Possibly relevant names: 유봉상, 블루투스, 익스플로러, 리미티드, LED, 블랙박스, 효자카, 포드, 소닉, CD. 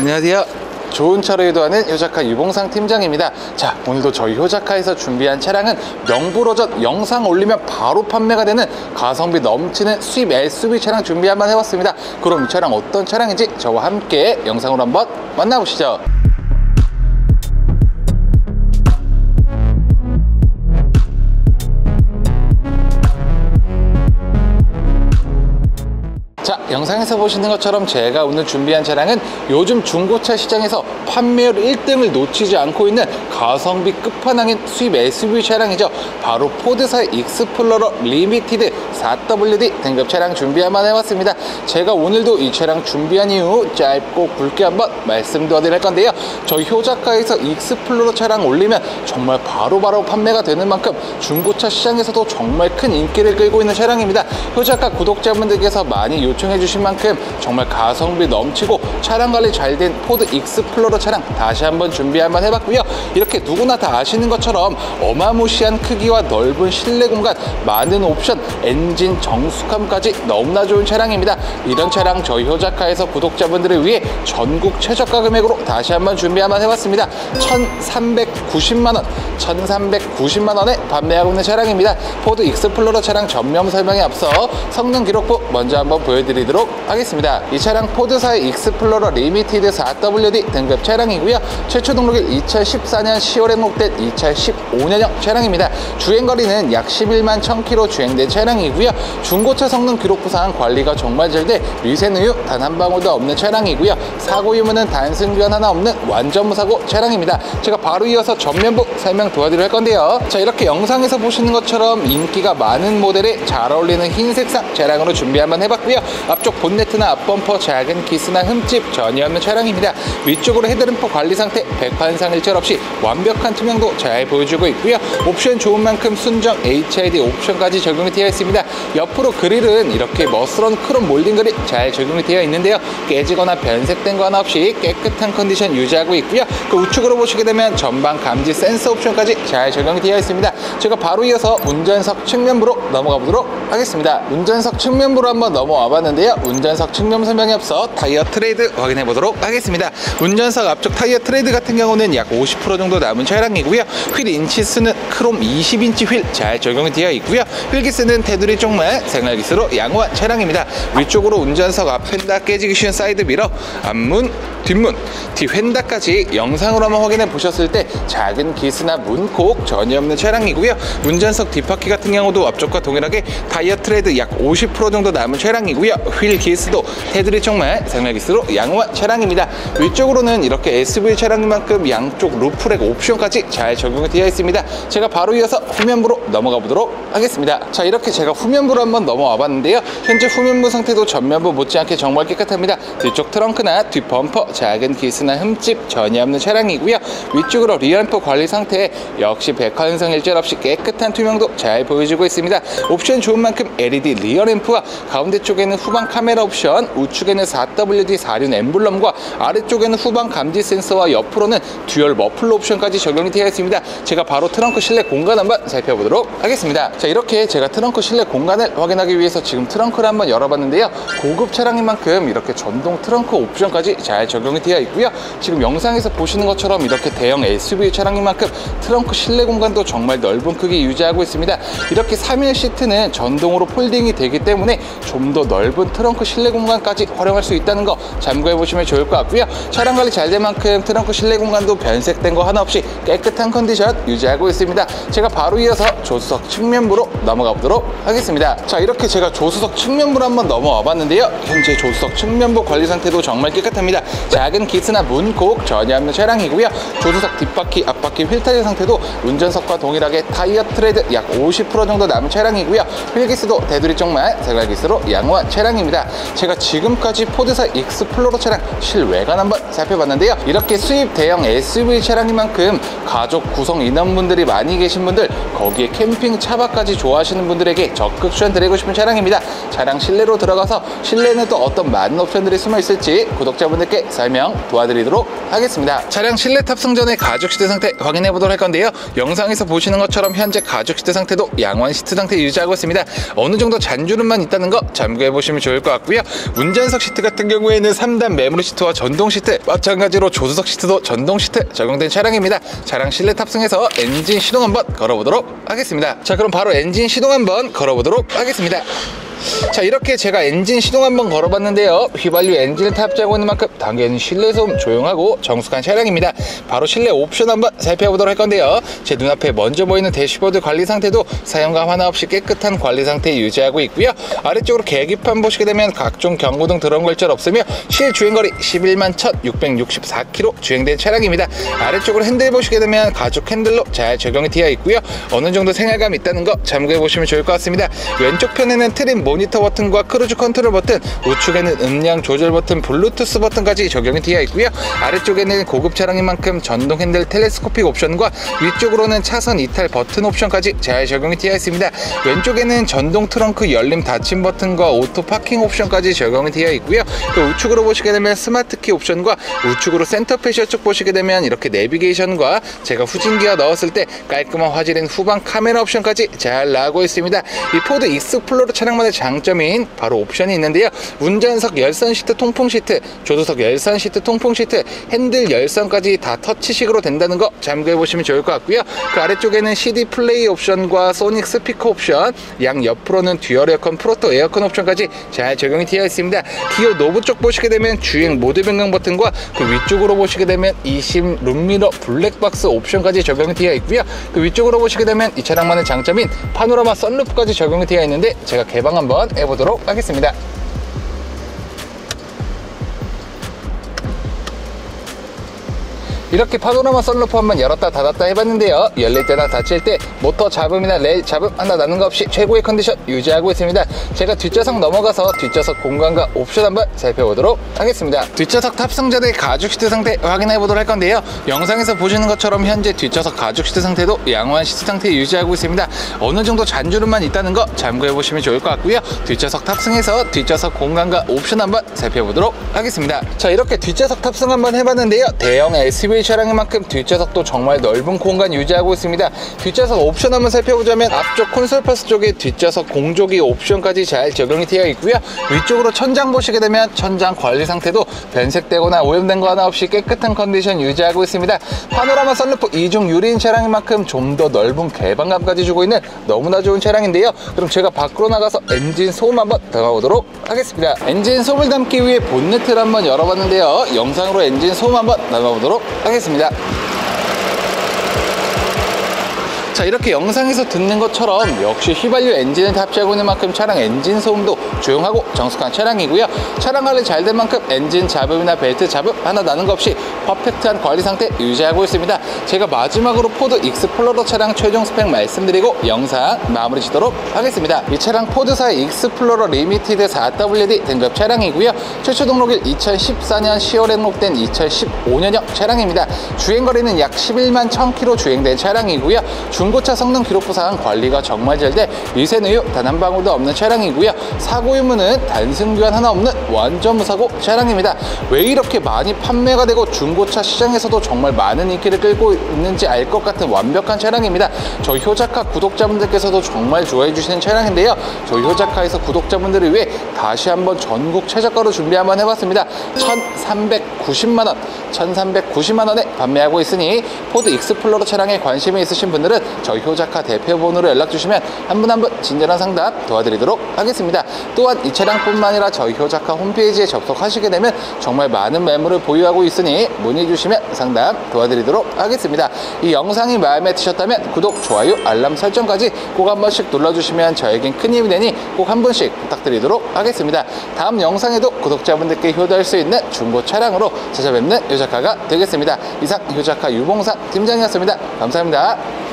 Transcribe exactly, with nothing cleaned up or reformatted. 안녕하세요. 좋은 차로 유도하는 효자카 유봉상 팀장입니다. 자, 오늘도 저희 효자카에서 준비한 차량은 명불허전 영상 올리면 바로 판매가 되는 가성비 넘치는 수입 에스유브이 차량 준비 한번 해봤습니다. 그럼 이 차량 어떤 차량인지 저와 함께 영상으로 한번 만나보시죠. 자, 영상에서 보시는 것처럼 제가 오늘 준비한 차량은 요즘 중고차 시장에서 판매율 일 등을 놓치지 않고 있는 가성비 끝판왕인 수입 에스유브이 차량이죠. 바로 포드사의 익스플로러 리미티드 사 더블유디 등급 차량 준비 한번 해봤습니다. 제가 오늘도 이 차량 준비한 이후 짧고 굵게 한번 말씀드릴 건데요, 저희 효자카에서 익스플로러 차량 올리면 정말 바로바로 바로 판매가 되는 만큼 중고차 시장에서도 정말 큰 인기를 끌고 있는 차량입니다. 효자카 구독자분들께서 많이 요청 해 주신 만큼 정말 가성비 넘치고 차량 관리 잘 된 포드 익스플로러 차량 다시 한번 준비 한번 해봤고요. 이렇게 누구나 다 아시는 것처럼 어마무시한 크기와 넓은 실내 공간, 많은 옵션, 엔진 정숙함까지 너무나 좋은 차량입니다. 이런 차량 저희 효자카에서 구독자분들을 위해 전국 최저가 금액으로 다시 한번 준비 한번 해봤습니다. 천삼백구십만 원, 천삼백구십만 원에 판매하고 있는 차량입니다. 포드 익스플로러 차량 전면 설명에 앞서 성능 기록부 먼저 한번 보여드리겠습니다. 드리도록 하겠습니다. 이 차량 포드사의 익스플로러 리미티드 사 더블유디 등급 차량이고요. 최초 등록일 이천십사 년 시월에 등록된 이천십오 년형 차량입니다. 주행거리는 약 십일만 천 킬로미터 주행된 차량이고요. 중고차 성능 기록부상 관리가 정말 잘돼 미세누유 단 한 방울도 없는 차량이고요. 사고 유무는 단순 교환 하나 없는 완전 무사고 차량입니다. 제가 바로 이어서 전면부 설명 도와드릴 건데요. 자, 이렇게 영상에서 보시는 것처럼 인기가 많은 모델에 잘 어울리는 흰색상 차량으로 준비 한번 해봤고요. 앞쪽 본네트나 앞범퍼 작은 기스나 흠집 전혀 없는 차량입니다. 위쪽으로 헤드램프 관리 상태 백판상 일절 없이 완벽한 투명도 잘 보여주고 있고요. 옵션 좋은 만큼 순정 에이치아이디 옵션까지 적용이 되어 있습니다. 옆으로 그릴은 이렇게 머스런 크롬 몰딩 그릴 잘 적용이 되어 있는데요, 깨지거나 변색된 거 하나 없이 깨끗한 컨디션 유지하고 있고요. 그 우측으로 보시게 되면 전방 감지 센서 옵션까지 잘 적용이 되어 있습니다. 제가 바로 이어서 운전석 측면부로 넘어가 보도록 하겠습니다. 운전석 측면부로 한번 넘어와 봤는데요, 운전석 측면 설명에 앞서 타이어 트레이드 확인해 보도록 하겠습니다. 운전석 앞쪽 타이어 트레이드 같은 경우는 약 오십 퍼센트 정도 남은 차량이고요. 휠 인치수는 크롬 이십 인치 휠 잘 적용이 되어 있고요. 휠기스는 테두리 쪽만 생활기스로 양호한 차량입니다. 위쪽으로 운전석 앞 휀다, 깨지기 쉬운 사이드 미러, 앞문, 뒷문, 뒤 휀다까지 영상으로 한번 확인해 보셨을 때 작은 기스나 문콕 전혀 없는 차량이고요. 운전석 뒷바퀴 같은 경우도 앞쪽과 동일하게 타이어 트레이드 약 오십 퍼센트 정도 남은 차량이고요. 휠 기스도 테두리 정말 생활 기스로 양호한 차량입니다. 위쪽으로는 이렇게 에스유브이 차량만큼 양쪽 루프랙 옵션까지 잘 적용이 되어 있습니다. 제가 바로 이어서 후면부로 넘어가 보도록 하겠습니다. 자, 이렇게 제가 후면부로 한번 넘어와 봤는데요, 현재 후면부 상태도 전면부 못지않게 정말 깨끗합니다. 뒤쪽 트렁크나 뒷 범퍼 작은 기스나 흠집 전혀 없는 차량이고요. 위쪽으로 리얼프 관리 상태에 역시 백화현상 일절 없이 깨끗한 투명도 잘 보여주고 있습니다. 옵션 좋은 만큼 엘이디 리어램프와 가운데 쪽에는 후방 카메라 옵션, 우측에는 사 더블유디 사륜 엠블럼과 아래쪽에는 후방 감지 센서와 옆으로는 듀얼 머플러 옵션까지 적용이 되어 있습니다. 제가 바로 트렁크 실내 공간 한번 살펴보도록 하겠습니다. 자, 이렇게 제가 트렁크 실내 공간을 확인하기 위해서 지금 트렁크를 한번 열어봤는데요, 고급 차량인 만큼 이렇게 전동 트렁크 옵션까지 잘 적용이 되어 있고요. 지금 영상에서 보시는 것처럼 이렇게 대형 에스유브이 차량인 만큼 트렁크 실내 공간도 정말 넓은 크기 유지하고 있습니다. 이렇게 삼 인 시트는 전동으로 폴딩이 되기 때문에 좀 더 넓은 넓은 트렁크 실내 공간까지 활용할 수 있다는 거 참고해 보시면 좋을 것 같고요. 차량 관리 잘 된 만큼 트렁크 실내 공간도 변색된 거 하나 없이 깨끗한 컨디션 유지하고 있습니다. 제가 바로 이어서 조수석 측면부로 넘어가 보도록 하겠습니다. 자, 이렇게 제가 조수석 측면부로 한번 넘어와 봤는데요, 현재 조수석 측면부 관리 상태도 정말 깨끗합니다. 작은 기스나 문콕 전혀 없는 차량이고요. 조수석 뒷바퀴 앞바퀴 휠 타이어 상태도 운전석과 동일하게 타이어 트레드 약 오십 퍼센트 정도 남은 차량이고요. 휠 기스도 테두리 쪽만 생활 기스로 양호한 차량 입니다. 제가 지금까지 포드사 익스플로러 차량 실외관 한번 살펴봤는데요, 이렇게 수입 대형 에스유브이 차량인 만큼 가족 구성 인원분들이 많이 계신 분들, 거기에 캠핑 차박까지 좋아하시는 분들에게 적극 추천드리고 싶은 차량입니다. 차량 실내로 들어가서 실내에는 또 어떤 많은 옵션들이 숨어 있을지 구독자분들께 설명 도와드리도록 하겠습니다. 차량 실내 탑승 전에 가죽 시트 상태 확인해 보도록 할 건데요, 영상에서 보시는 것처럼 현재 가죽 시트 상태도 양호한 시트 상태 유지하고 있습니다. 어느 정도 잔주름만 있다는 거 참고해 보시면 보시면 좋을 것 같고요. 운전석 시트 같은 경우에는 삼단 매무리 시트와 전동 시트, 마찬가지로 조수석 시트도 전동 시트 적용된 차량입니다. 차량 실내 탑승해서 엔진 시동 한번 걸어보도록 하겠습니다. 자, 그럼 바로 엔진 시동 한번 걸어보도록 하겠습니다. 자, 이렇게 제가 엔진 시동 한번 걸어봤는데요, 휘발유 엔진을 탑재하고 있는 만큼 당연히 실내 소음 조용하고 정숙한 차량입니다. 바로 실내 옵션 한번 살펴보도록 할 건데요, 제 눈앞에 먼저 보이는 대시보드 관리 상태도 사용감 하나 없이 깨끗한 관리 상태 유지하고 있고요. 아래쪽으로 계기판 보시게 되면 각종 경고등 드럼 걸절 없으며 실주행거리 십일만 천육백육십사 킬로미터 주행된 차량입니다. 아래쪽으로 핸들 보시게 되면 가죽 핸들로 잘 적용이 되어 있고요, 어느 정도 생활감이 있다는 거 참고해 보시면 좋을 것 같습니다. 왼쪽 편에는 트림 모니터 버튼과 크루즈 컨트롤 버튼, 우측에는 음량 조절 버튼, 블루투스 버튼까지 적용이 되어 있고요. 아래쪽에는 고급 차량인 만큼 전동 핸들 텔레스코픽 옵션과 위쪽으로는 차선 이탈 버튼 옵션까지 잘 적용이 되어 있습니다. 왼쪽에는 전동 트렁크 열림 닫힘 버튼과 오토 파킹 옵션까지 적용이 되어 있고요. 또 우측으로 보시게 되면 스마트키 옵션과 우측으로 센터 패셔 쪽 보시게 되면 이렇게 내비게이션과 제가 후진기어 넣었을 때 깔끔한 화질인 후방 카메라 옵션까지 잘 나오고 있습니다. 이 포드 익스플로러 차량만의 장점인 바로 옵션이 있는데요, 운전석 열선 시트 통풍 시트, 조수석 열선 시트 통풍 시트, 핸들 열선까지 다 터치식으로 된다는 거 참고해 보시면 좋을 것 같고요. 그 아래쪽에는 씨디 플레이 옵션과 소닉 스피커 옵션, 양 옆으로는 듀얼 에어컨, 프로토 에어컨 옵션까지 잘 적용이 되어 있습니다. 기어 노브 쪽 보시게 되면 주행 모드 변경 버튼과 그 위쪽으로 보시게 되면 이심 룸미러 블랙박스 옵션까지 적용이 되어 있고요. 그 위쪽으로 보시게 되면 이 차량만의 장점인 파노라마 선루프까지 적용이 되어 있는데 제가 개방 한번 해보도록 하겠습니다. 이렇게 파노라마 선루프 한번 열었다 닫았다 해봤는데요, 열릴 때나 닫힐 때 모터 잡음이나 레일 잡음 하나 나는 거 없이 최고의 컨디션 유지하고 있습니다. 제가 뒷좌석 넘어가서 뒷좌석 공간과 옵션 한번 살펴보도록 하겠습니다. 뒷좌석 탑승자들의 가죽 시트 상태 확인해 보도록 할 건데요, 영상에서 보시는 것처럼 현재 뒷좌석 가죽 시트 상태도 양호한 시트 상태 유지하고 있습니다. 어느 정도 잔주름만 있다는 거 참고해 보시면 좋을 것 같고요. 뒷좌석 탑승해서 뒷좌석 공간과 옵션 한번 살펴보도록 하겠습니다. 자, 이렇게 뒷좌석 탑승 한번 해봤는데요, 대형 에스유브이 차량인 만큼 뒷좌석도 정말 넓은 공간 유지하고 있습니다. 뒷좌석 옵션 한번 살펴보자면 앞쪽 콘솔 파스 쪽에 뒷좌석 공조기 옵션까지 잘 적용이 되어 있고요. 위쪽으로 천장 보시게 되면 천장 관리 상태도 변색되거나 오염된 거 하나 없이 깨끗한 컨디션 유지하고 있습니다. 파노라마 선루프 이중 유리인 차량인 만큼 좀 더 넓은 개방감까지 주고 있는 너무나 좋은 차량인데요, 그럼 제가 밖으로 나가서 엔진 소음 한번 담아보도록 하겠습니다. 엔진 소음을 담기 위해 본네트를 한번 열어봤는데요, 영상으로 엔진 소음 한번 담아보도록 하겠습니다. 하겠습니다. 자, 이렇게 영상에서 듣는 것처럼 역시 휘발유 엔진을 탑재하고 있는 만큼 차량 엔진 소음도 조용하고 정숙한 차량이고요. 차량 관리 잘 된 만큼 엔진 잡음이나 벨트 잡음 하나 나는 거 없이 퍼펙트한 관리 상태 유지하고 있습니다. 제가 마지막으로 포드 익스플로러 차량 최종 스펙 말씀드리고 영상 마무리 짓도록 하겠습니다. 이 차량 포드사의 익스플로러 리미티드 사 더블유디 등급 차량이고요. 최초 등록일 이천십사년 시월에 등록된 이천십오년형 차량입니다. 주행거리는 약 십일만 천 킬로미터 주행된 차량이고요. 중고차 성능 기록부상 관리가 정말 잘 돼 미세누유 단 한 방울도 없는 차량이고요. 사고 유무는 단순 교환 하나 없는 완전 무사고 차량입니다. 왜 이렇게 많이 판매가 되고 중고차 시장에서도 정말 많은 인기를 끌고 있는지 알 것 같은 완벽한 차량입니다. 저희 효자카 구독자분들께서도 정말 좋아해 주시는 차량인데요, 저희 효자카에서 구독자분들을 위해 다시 한번 전국 최저가로 준비 한번 해봤습니다. 천삼백구십만 원, 천삼백구십만 원에 판매하고 있으니 포드 익스플로러 차량에 관심이 있으신 분들은 저희 효자카 대표 번호로 연락주시면 한 분 한 분 친절한 상담 도와드리도록 하겠습니다. 또한 이 차량뿐만 아니라 저희 효자카 홈페이지에 접속하시게 되면 정말 많은 매물을 보유하고 있으니 문의주시면 상담 도와드리도록 하겠습니다. 이 영상이 마음에 드셨다면 구독, 좋아요, 알람 설정까지 꼭 한 번씩 눌러주시면 저에겐 큰 힘이 되니 꼭 한 번씩 부탁드리도록 하겠습니다. 다음 영상에도 구독자분들께 효도할 수 있는 중고 차량으로 찾아뵙는 효자카가 되겠습니다. 이상 효자카 유봉상 팀장이었습니다. 감사합니다.